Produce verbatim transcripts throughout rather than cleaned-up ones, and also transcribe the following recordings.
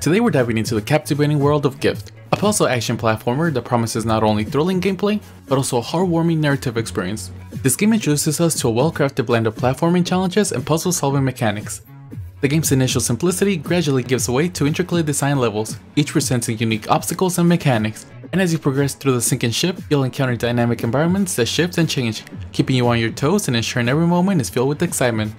Today we're diving into the captivating world of Gift, a puzzle action platformer that promises not only thrilling gameplay, but also a heartwarming narrative experience. This game introduces us to a well-crafted blend of platforming challenges and puzzle-solving mechanics. The game's initial simplicity gradually gives way to intricately designed levels, each presenting unique obstacles and mechanics. And as you progress through the sinking ship, you'll encounter dynamic environments that shift and change, keeping you on your toes and ensuring every moment is filled with excitement.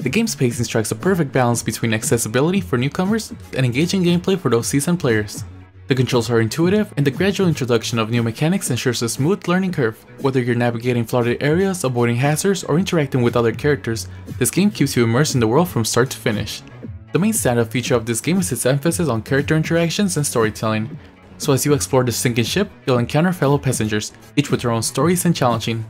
The game's pacing strikes a perfect balance between accessibility for newcomers and engaging gameplay for those seasoned players. The controls are intuitive, and the gradual introduction of new mechanics ensures a smooth learning curve. Whether you're navigating flooded areas, avoiding hazards, or interacting with other characters, this game keeps you immersed in the world from start to finish. The main standout feature of this game is its emphasis on character interactions and storytelling. So as you explore the sinking ship, you'll encounter fellow passengers, each with their own stories and challenging.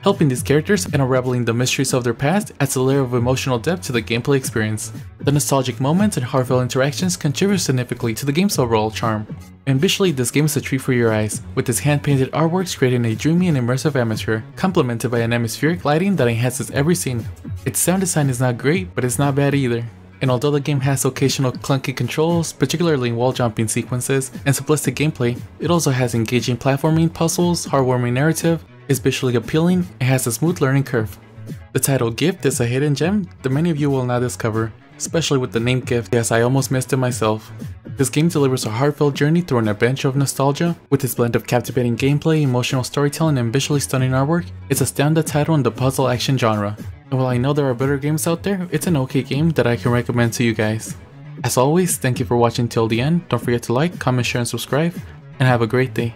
Helping these characters and unraveling the mysteries of their past adds a layer of emotional depth to the gameplay experience. The nostalgic moments and heartfelt interactions contribute significantly to the game's overall charm. And visually, this game is a treat for your eyes, with its hand-painted artworks creating a dreamy and immersive atmosphere, complemented by an atmospheric lighting that enhances every scene. Its sound design is not great, but it's not bad either. And although the game has occasional clunky controls, particularly in wall-jumping sequences, and simplistic gameplay, it also has engaging platforming puzzles, heartwarming narrative, is visually appealing, and has a smooth learning curve. The title Gift is a hidden gem that many of you will not discover, especially with the name Gift, as I almost missed it myself. This game delivers a heartfelt journey through an adventure of nostalgia. With its blend of captivating gameplay, emotional storytelling, and visually stunning artwork, it's a standout title in the puzzle action genre. And while I know there are better games out there, it's an okay game that I can recommend to you guys. As always, thank you for watching till the end. Don't forget to like, comment, share, and subscribe, and have a great day.